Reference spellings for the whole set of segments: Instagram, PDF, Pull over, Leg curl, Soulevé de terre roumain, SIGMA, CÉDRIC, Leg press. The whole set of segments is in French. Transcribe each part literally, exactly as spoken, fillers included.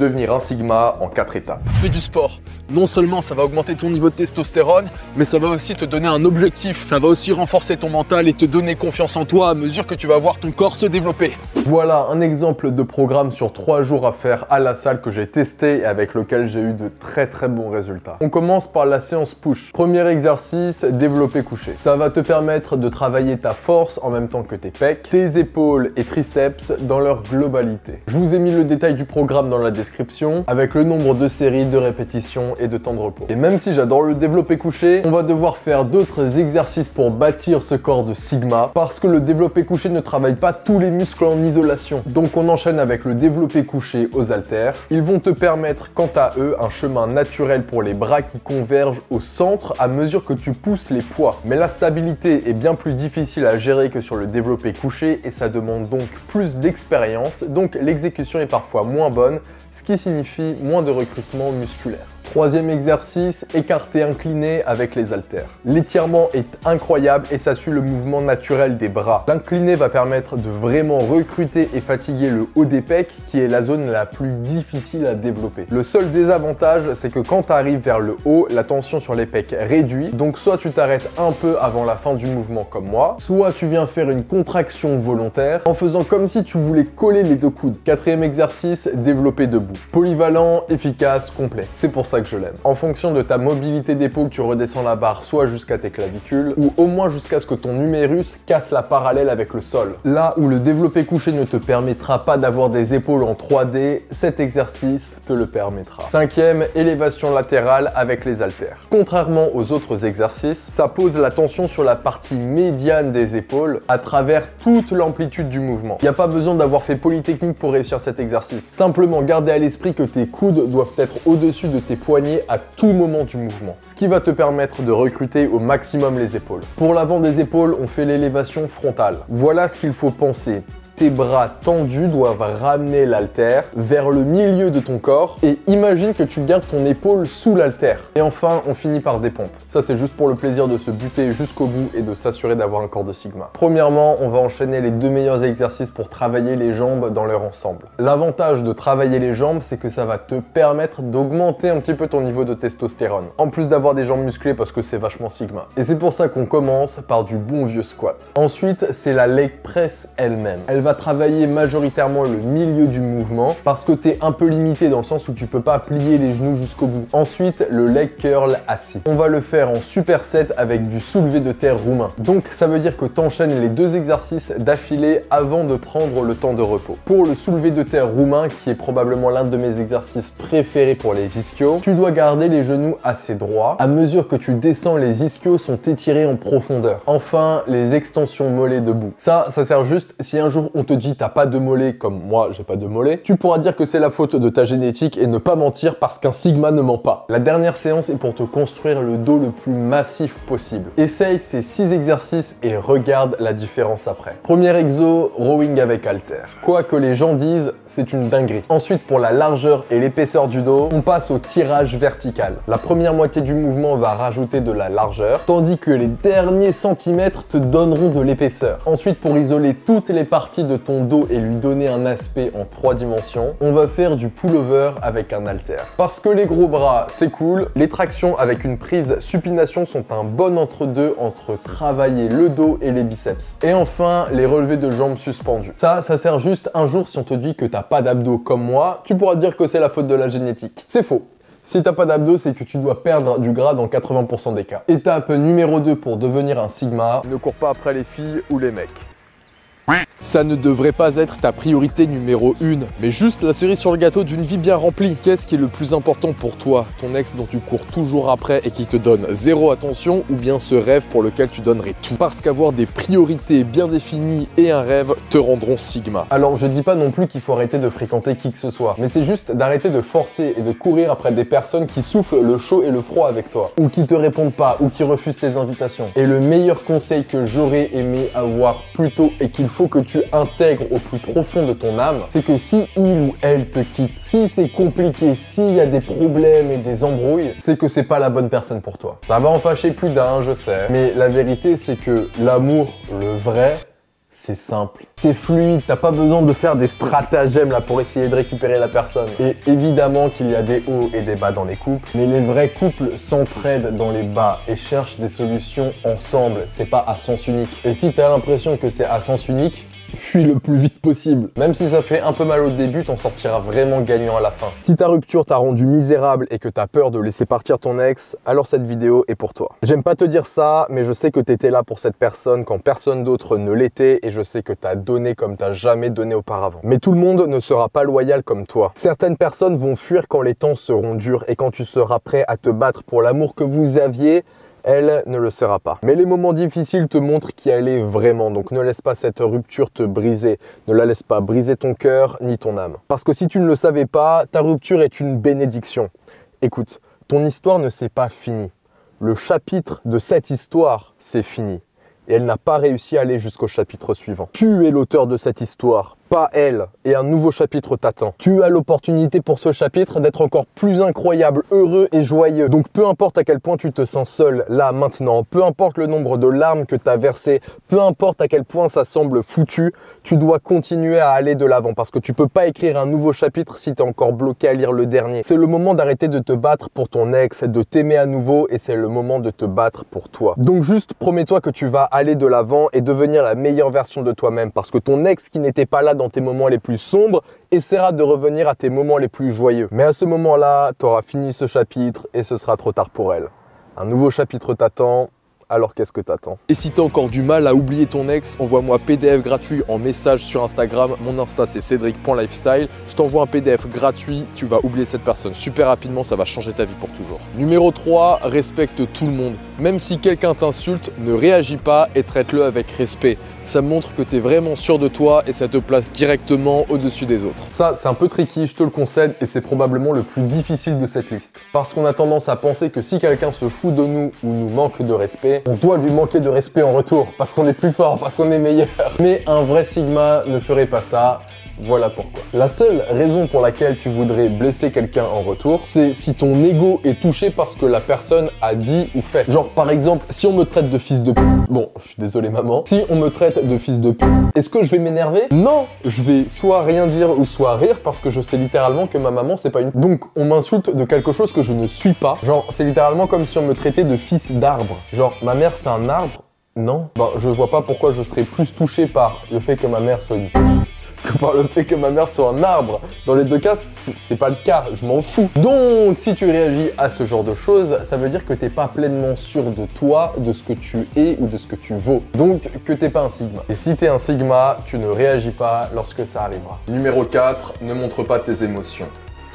Devenir un sigma en quatre étapes. Fais du sport. Non seulement ça va augmenter ton niveau de testostérone, mais ça va aussi te donner un objectif. Ça va aussi renforcer ton mental et te donner confiance en toi à mesure que tu vas voir ton corps se développer. Voilà un exemple de programme sur trois jours à faire à la salle que j'ai testé et avec lequel j'ai eu de très très bons résultats. On commence par la séance push. Premier exercice, développé couché. Ça va te permettre de travailler ta force en même temps que tes pecs, tes épaules et triceps dans leur globalité. Je vous ai mis le détail du programme dans la description avec le nombre de séries, de répétitions et de temps de repos. Et même si j'adore le développé couché, on va devoir faire d'autres exercices pour bâtir ce corps de sigma parce que le développé couché ne travaille pas tous les muscles en isolation. Donc on enchaîne avec le développé couché aux haltères. Ils vont te permettre quant à eux un chemin naturel pour les bras qui convergent au centre à mesure que tu pousses les poids. Mais la stabilité est bien plus difficile à gérer que sur le développé couché et ça demande donc plus d'expérience, donc l'exécution est parfois moins bonne, ce qui signifie moins de recrutement musculaire. Troisième exercice, écarté incliné avec les haltères. L'étirement est incroyable et ça suit le mouvement naturel des bras. L'incliné va permettre de vraiment recruter et fatiguer le haut des pecs qui est la zone la plus difficile à développer. Le seul désavantage, c'est que quand tu arrives vers le haut, la tension sur les pecs réduit. Donc soit tu t'arrêtes un peu avant la fin du mouvement comme moi, soit tu viens faire une contraction volontaire en faisant comme si tu voulais coller les deux coudes. Quatrième exercice, développé debout. Polyvalent, efficace, complet. C'est pour ça que je l'aime. En fonction de ta mobilité d'épaule, tu redescends la barre soit jusqu'à tes clavicules ou au moins jusqu'à ce que ton humérus casse la parallèle avec le sol. Là où le développé couché ne te permettra pas d'avoir des épaules en trois D, cet exercice te le permettra. Cinquième, élévation latérale avec les haltères. Contrairement aux autres exercices, ça pose la tension sur la partie médiane des épaules à travers toute l'amplitude du mouvement. Il n'y a pas besoin d'avoir fait polytechnique pour réussir cet exercice. Simplement garder à l'esprit que tes coudes doivent être au-dessus de tes poignée à tout moment du mouvement, ce qui va te permettre de recruter au maximum les épaules. Pour l'avant des épaules, on fait l'élévation frontale. Voilà ce qu'il faut penser. Tes bras tendus doivent ramener l'haltère vers le milieu de ton corps et imagine que tu gardes ton épaule sous l'haltère. Et enfin, on finit par des pompes. Ça, c'est juste pour le plaisir de se buter jusqu'au bout et de s'assurer d'avoir un corps de sigma. Premièrement, on va enchaîner les deux meilleurs exercices pour travailler les jambes dans leur ensemble. L'avantage de travailler les jambes, c'est que ça va te permettre d'augmenter un petit peu ton niveau de testostérone, en plus d'avoir des jambes musclées parce que c'est vachement sigma. Et c'est pour ça qu'on commence par du bon vieux squat. Ensuite, c'est la leg press elle-même. Elle va travailler majoritairement le milieu du mouvement parce que tu es un peu limité dans le sens où tu peux pas plier les genoux jusqu'au bout. Ensuite, le leg curl assis. On va le faire en superset avec du soulevé de terre roumain. Donc ça veut dire que tu enchaînes les deux exercices d'affilée avant de prendre le temps de repos. Pour le soulevé de terre roumain, qui est probablement l'un de mes exercices préférés pour les ischios, tu dois garder les genoux assez droits. À mesure que tu descends, les ischios sont étirés en profondeur. Enfin, les extensions mollets debout. Ça, ça sert juste si un jour on on te dit t'as pas de mollet, comme moi j'ai pas de mollet, tu pourras dire que c'est la faute de ta génétique et ne pas mentir parce qu'un sigma ne ment pas. La dernière séance est pour te construire le dos le plus massif possible. Essaye ces six exercices et regarde la différence après. Premier exo, rowing avec haltère. Quoi que les gens disent, c'est une dinguerie. Ensuite, pour la largeur et l'épaisseur du dos, on passe au tirage vertical. La première moitié du mouvement va rajouter de la largeur, tandis que les derniers centimètres te donneront de l'épaisseur. Ensuite, pour isoler toutes les parties de de ton dos et lui donner un aspect en trois dimensions, on va faire du pullover avec un haltère. Parce que les gros bras, c'est cool, les tractions avec une prise supination sont un bon entre-deux entre travailler le dos et les biceps. Et enfin, les relevés de jambes suspendues. Ça, ça sert juste un jour si on te dit que t'as pas d'abdos comme moi, tu pourras dire que c'est la faute de la génétique. C'est faux. Si t'as pas d'abdos, c'est que tu dois perdre du gras dans quatre-vingts pour cent des cas. Étape numéro deux pour devenir un sigma, ne cours pas après les filles ou les mecs. Ça ne devrait pas être ta priorité numéro une, mais juste la cerise sur le gâteau d'une vie bien remplie. Qu'est-ce qui est le plus important pour toi? Ton ex dont tu cours toujours après et qui te donne zéro attention, ou bien ce rêve pour lequel tu donnerais tout? Parce qu'avoir des priorités bien définies et un rêve te rendront sigma. Alors je dis pas non plus qu'il faut arrêter de fréquenter qui que ce soit, mais c'est juste d'arrêter de forcer et de courir après des personnes qui soufflent le chaud et le froid avec toi, ou qui te répondent pas, ou qui refusent tes invitations. Et le meilleur conseil que j'aurais aimé avoir plus tôt et qu'il faut que tu intègres au plus profond de ton âme, c'est que si il ou elle te quitte, si c'est compliqué, s'il y a des problèmes et des embrouilles, c'est que c'est pas la bonne personne pour toi. Ça va en fâcher plus d'un, je sais, mais la vérité c'est que l'amour, le vrai, c'est simple, c'est fluide, t'as pas besoin de faire des stratagèmes là pour essayer de récupérer la personne. Et évidemment qu'il y a des hauts et des bas dans les couples, mais les vrais couples s'entraident dans les bas et cherchent des solutions ensemble, c'est pas à sens unique. Et si t'as l'impression que c'est à sens unique, fuis le plus vite possible. Même si ça fait un peu mal au début, t'en sortiras vraiment gagnant à la fin. Si ta rupture t'a rendu misérable et que t'as peur de laisser partir ton ex, alors cette vidéo est pour toi. J'aime pas te dire ça, mais je sais que t'étais là pour cette personne quand personne d'autre ne l'était, et je sais que t'as donné comme t'as jamais donné auparavant. Mais tout le monde ne sera pas loyal comme toi. Certaines personnes vont fuir quand les temps seront durs, et quand tu seras prêt à te battre pour l'amour que vous aviez, elle ne le sera pas. Mais les moments difficiles te montrent qui elle est vraiment, donc ne laisse pas cette rupture te briser. Ne la laisse pas briser ton cœur ni ton âme. Parce que si tu ne le savais pas, ta rupture est une bénédiction. Écoute, ton histoire ne s'est pas finie. Le chapitre de cette histoire s'est fini. Et elle n'a pas réussi à aller jusqu'au chapitre suivant. Tu es l'auteur de cette histoire, pas elle, et un nouveau chapitre t'attend. Tu as l'opportunité pour ce chapitre d'être encore plus incroyable, heureux et joyeux. Donc peu importe à quel point tu te sens seul, là, maintenant, peu importe le nombre de larmes que tu as versées, peu importe à quel point ça semble foutu, tu dois continuer à aller de l'avant parce que tu peux pas écrire un nouveau chapitre si tu es encore bloqué à lire le dernier. C'est le moment d'arrêter de te battre pour ton ex, de t'aimer à nouveau, et c'est le moment de te battre pour toi. Donc juste promets-toi que tu vas aller de l'avant et devenir la meilleure version de toi-même parce que ton ex qui n'était pas là dans tes moments les plus sombres, essaiera de revenir à tes moments les plus joyeux. Mais à ce moment-là, tu auras fini ce chapitre et ce sera trop tard pour elle. Un nouveau chapitre t'attend, alors qu'est-ce que t'attends? Et si t'as encore du mal à oublier ton ex, envoie-moi P D F gratuit en message sur Instagram. Mon Insta, c'est cédric point lifestyle. Je t'envoie un P D F gratuit, tu vas oublier cette personne super rapidement, ça va changer ta vie pour toujours. Numéro trois, respecte tout le monde. Même si quelqu'un t'insulte, ne réagis pas et traite-le avec respect. Ça montre que tu es vraiment sûr de toi et ça te place directement au-dessus des autres. Ça, c'est un peu tricky, je te le concède, et c'est probablement le plus difficile de cette liste. Parce qu'on a tendance à penser que si quelqu'un se fout de nous ou nous manque de respect, on doit lui manquer de respect en retour, parce qu'on est plus fort, parce qu'on est meilleur. Mais un vrai Sigma ne ferait pas ça, voilà pourquoi. La seule raison pour laquelle tu voudrais blesser quelqu'un en retour, c'est si ton ego est touché par ce que la personne a dit ou fait. Genre par exemple, si on me traite de fils de p... Bon, je suis désolé maman. Si on me traite de fils de p... Est-ce que je vais m'énerver? Non, je vais soit rien dire ou soit rire parce que je sais littéralement que ma maman c'est pas une... Donc on m'insulte de quelque chose que je ne suis pas. Genre c'est littéralement comme si on me traitait de fils d'arbre. Genre ma mère c'est un arbre? Non. Ben je vois pas pourquoi je serais plus touché par le fait que ma mère soit une p... que par le fait que ma mère soit un arbre. Dans les deux cas, c'est pas le cas, je m'en fous. Donc, si tu réagis à ce genre de choses, ça veut dire que t'es pas pleinement sûr de toi, de ce que tu es ou de ce que tu vaux. Donc, que t'es pas un sigma. Et si t'es un sigma, tu ne réagis pas lorsque ça arrivera. Numéro quatre, ne montre pas tes émotions.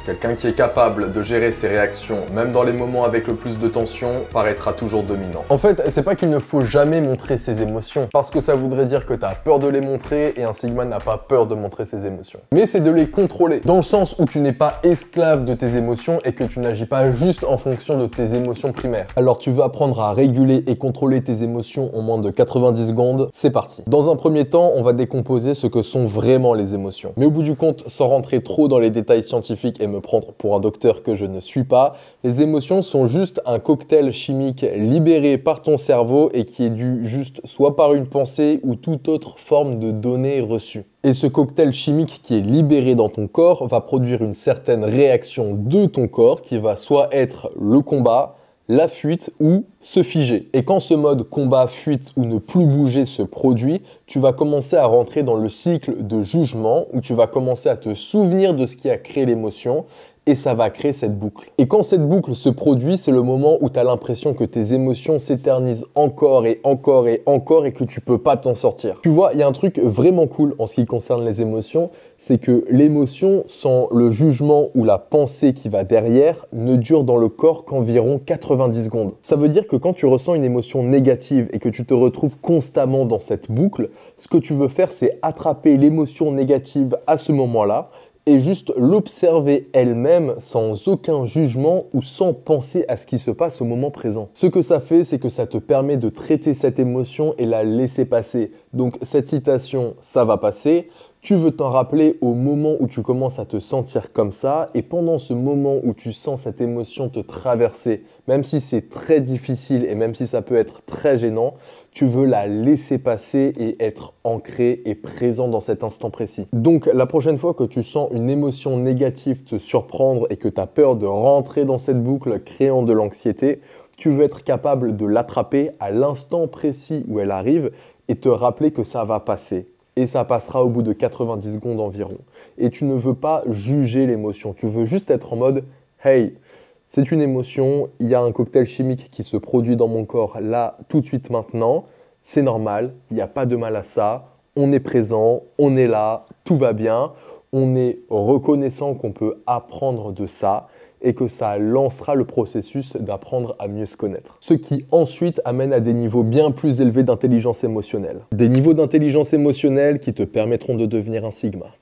Quelqu'un qui est capable de gérer ses réactions, même dans les moments avec le plus de tension, paraîtra toujours dominant. En fait, c'est pas qu'il ne faut jamais montrer ses émotions, parce que ça voudrait dire que t'as peur de les montrer et un Sigma n'a pas peur de montrer ses émotions. Mais c'est de les contrôler, dans le sens où tu n'es pas esclave de tes émotions et que tu n'agis pas juste en fonction de tes émotions primaires. Alors tu veux apprendre à réguler et contrôler tes émotions en moins de quatre-vingt-dix secondes, c'est parti. Dans un premier temps, on va décomposer ce que sont vraiment les émotions. Mais au bout du compte, sans rentrer trop dans les détails scientifiques et me prendre pour un docteur que je ne suis pas, les émotions sont juste un cocktail chimique libéré par ton cerveau et qui est dû juste soit par une pensée ou toute autre forme de données reçues. Et ce cocktail chimique qui est libéré dans ton corps va produire une certaine réaction de ton corps qui va soit être le combat, la fuite ou se figer. Et quand ce mode combat, fuite ou ne plus bouger se produit, tu vas commencer à rentrer dans le cycle de jugement où tu vas commencer à te souvenir de ce qui a créé l'émotion et ça va créer cette boucle. Et quand cette boucle se produit, c'est le moment où tu as l'impression que tes émotions s'éternisent encore et encore et encore et que tu peux pas t'en sortir. Tu vois, il y a un truc vraiment cool en ce qui concerne les émotions, c'est que l'émotion, sans le jugement ou la pensée qui va derrière, ne dure dans le corps qu'environ quatre-vingt-dix secondes. Ça veut dire que quand tu ressens une émotion négative et que tu te retrouves constamment dans cette boucle, ce que tu veux faire, c'est attraper l'émotion négative à ce moment-là et juste l'observer elle-même sans aucun jugement ou sans penser à ce qui se passe au moment présent. Ce que ça fait, c'est que ça te permet de traiter cette émotion et la laisser passer. Donc cette citation, ça va passer. Tu veux t'en rappeler au moment où tu commences à te sentir comme ça et pendant ce moment où tu sens cette émotion te traverser, même si c'est très difficile et même si ça peut être très gênant, tu veux la laisser passer et être ancré et présent dans cet instant précis. Donc la prochaine fois que tu sens une émotion négative te surprendre et que tu as peur de rentrer dans cette boucle créant de l'anxiété, tu veux être capable de l'attraper à l'instant précis où elle arrive et te rappeler que ça va passer. Et ça passera au bout de quatre-vingt-dix secondes environ. Et tu ne veux pas juger l'émotion, tu veux juste être en mode « Hey, c'est une émotion, il y a un cocktail chimique qui se produit dans mon corps là, tout de suite maintenant, c'est normal, il n'y a pas de mal à ça, on est présent, on est là, tout va bien, on est reconnaissant qu'on peut apprendre de ça. » et que ça lancera le processus d'apprendre à mieux se connaître. Ce qui ensuite amène à des niveaux bien plus élevés d'intelligence émotionnelle. Des niveaux d'intelligence émotionnelle qui te permettront de devenir un sigma.